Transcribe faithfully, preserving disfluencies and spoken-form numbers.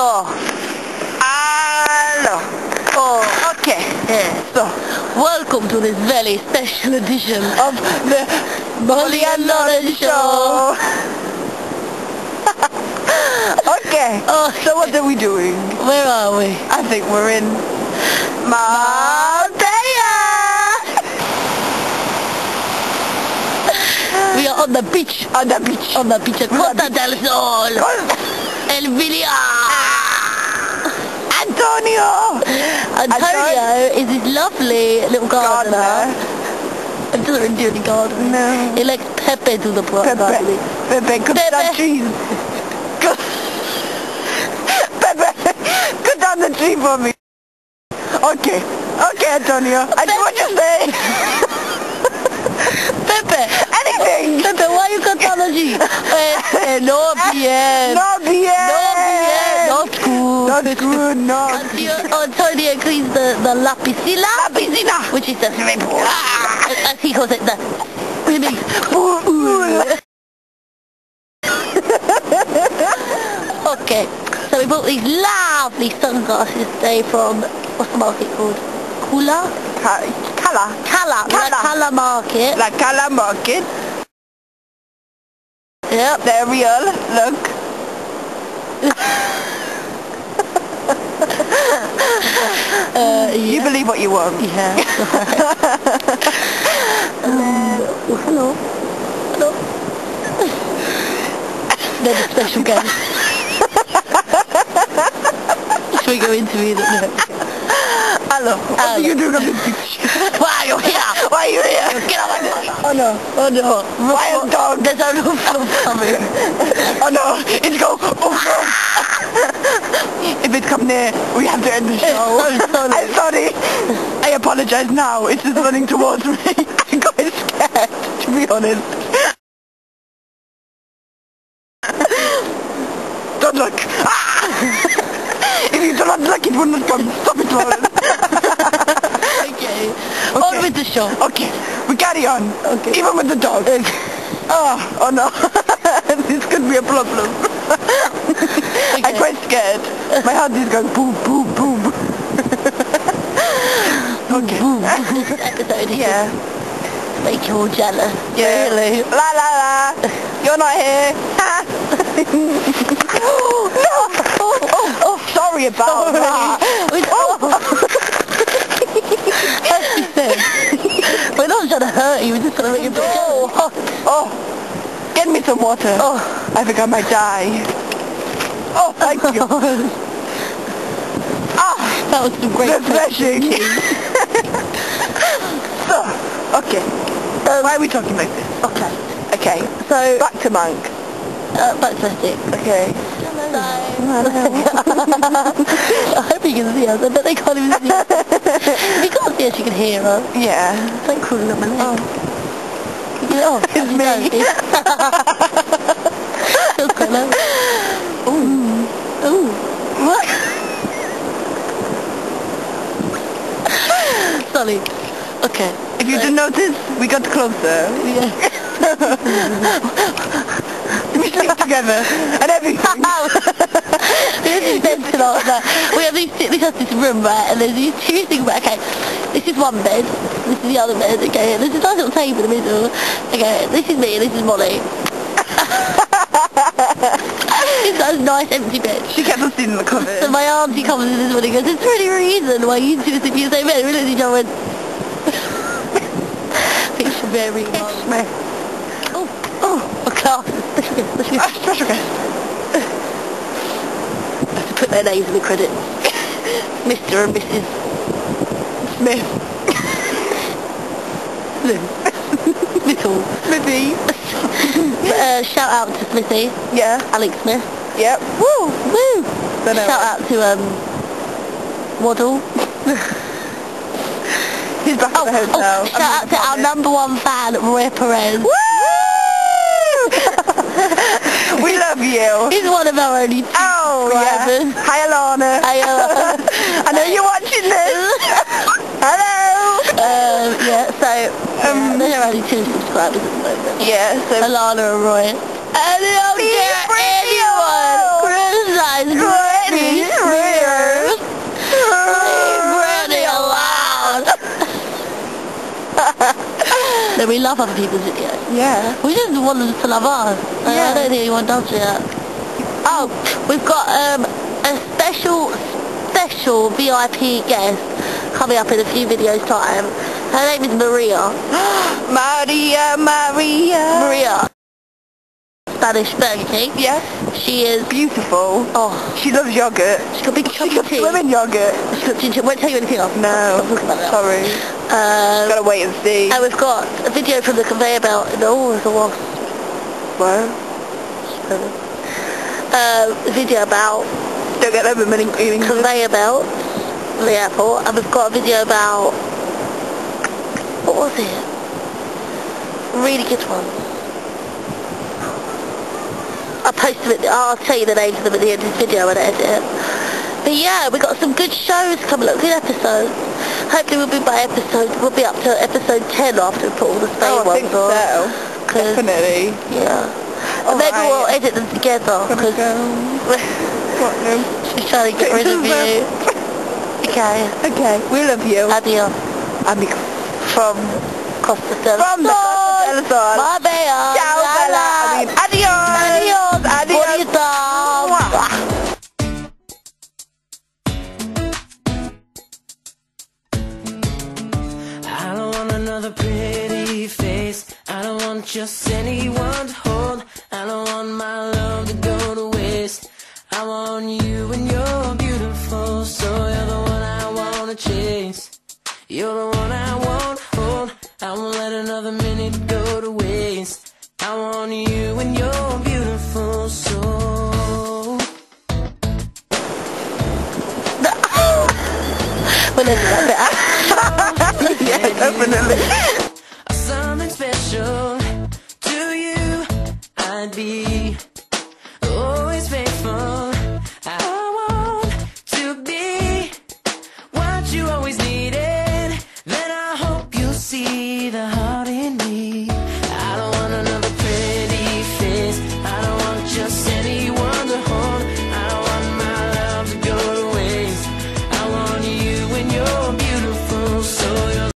Hello. Hello. Oh, okay. Yeah. So, welcome to this very special edition of the Molly and Lauren show. Okay. Oh, so what are we doing? Where are we? I think we're in Marbella. We are on the beach. On the beach. On the beach at Costa del Sol. El Vieria. Antonio! Antonio is his lovely little gardener. gardener. It doesn't really do any gardening. No. He likes Pepe to the garden. Pepe. Pepe, cut Pepe. down trees. Pepe, cut down the tree for me. Okay. Okay, Antonio. I know what you say. Pepe. Anything. Pepe, why you cut down the tree? eh, eh, no bien. No bien. No bien. Not good. Not good, no. Antonio cleans the, the lapicilla. Lapicilla! Which is the simple. As he calls it, the... Okay, so we bought these lovely sunglasses today from... What's the market called? Kula? Cala. Cala. La Cala Market. La Cala Market. Yep. They're real. Look. Uh, you yeah. believe what you want. Yeah. um, oh, hello. Hello. They're the special guest. Should we go interview them? No. Hello. What hello. do you do on the beach? Why are you here? Why are you here? Get out of my car. Oh no. Oh no. Wild dog. There's a roof coming. Oh no. It's go. Oh no. If it comes near, we have to end the show. I'm sorry. I'm sorry. I apologize now. It's just running towards me. I got scared, to be honest. Don't look. If you do not look, it will not come. Stop it, Lauren. Okay. Okay. On with the show. Okay. We carry on. Okay. Even with the dog. Oh, oh no. This could be a problem. Okay. I'm quite scared. My heart is going boom, boom, boom. Okay. Boom, boom. This episode is yeah. just make you all jealous. Yeah. Really. La la la. You're not here. No. Oh, oh, oh. Sorry about sorry. that. We're, oh. We're not trying to hurt you. We're just trying to make you feel jealous. Oh. Oh. Get me some water. Oh, I think I might die. Oh, thank you. Ah, that was some great refreshing. So, okay. Um, Why are we talking like this? Okay. Okay. So back to Monk. Uh, back to Monk. Okay. Hello. I hope you can see us. I bet they can't even see us. If you can't see us, you can hear us. Yeah. Don't crawl up my leg. Oh. Oh, it's me. Ooh. Ooh. What? Sorry. Okay. If you didn't notice, we got closer. Yeah. We sleep together and everything. This is mental. We have these, we have this room, right? And there's these two things. Okay. This is one bed. This is the other bed, okay, there's a nice little table in the middle, okay, this is me, this is Molly. It's that nice empty bed. She kept us in the cupboard. So my auntie comes in this morning and goes, there's really a reason why you two sit in the same bed, we look at each other and it's very nice. Me. Oh, oh, a class, let's go, let's go. A special guest. I have to put their names in the credits. Mister and Missus Smith. Little Smithy. uh, shout out to Smithy. Yeah. Alex Smith. Yep. Woo! Woo! Shout out to um Waddle. He's back oh, at the hotel. Oh, shout I'm out to our it. number one fan, Roi Perez. Woo! We love you. He's one of our only two oh, subscribers. Yeah. Hi Alana. Hi Alana. I know you're watching this. Hello. Um, yeah, so, um, yeah, there are only two subscribers at the moment. Yeah, so... Alana and Roy. And they don't get anyone! Criticize Roy! pretty weird. He's pretty loud. Then we love other people's idiots. Yeah. We didn't want them to love us. Yeah. I don't think anyone does yet. Oh, we've got um, a special, special V I P guest coming up in a few videos time. Her name is Maria. Maria, Maria. Maria. Spanish Burger King. Yeah. She is beautiful. Oh. She loves yogurt. She's got big chocolate. She's got swimming yogurt. She's got ginger. Won't tell you anything else. No. Sorry. Um, Gotta wait and see. And we've got a video from the conveyor belt. Oh, there's a wasp. What? Uh, a video about don't get over many conveyor belts at the airport, and we've got a video about what was it? Really good one. I posted it. I'll tell you the names of them at the end of this video when I edit it. But yeah, we got some good shows coming up, good episodes. Hopefully we'll be by episode. We'll be up to episode ten after we put all the Spain oh, ones on. Oh, I think so. Definitely. Yeah. And maybe right. we'll edit them together because she's trying to get rid of you. Okay. Okay. We love you. Adios. Amigos. From Costa del Sol. From the Costa del Sol. Marbella. Ciao, Bella. I mean, adios. Adios. Adios. Adios. I don't want another pretty face. I don't want just anyone to hold. I don't want my love to go to waste. I want you and you're beautiful, so you're the one I wanna chase. You're the one I wanna hold. I won't let another minute go to waste. I want you and you're beautiful, so we'll end it like that. Yeah, definitely. Something special. I'd be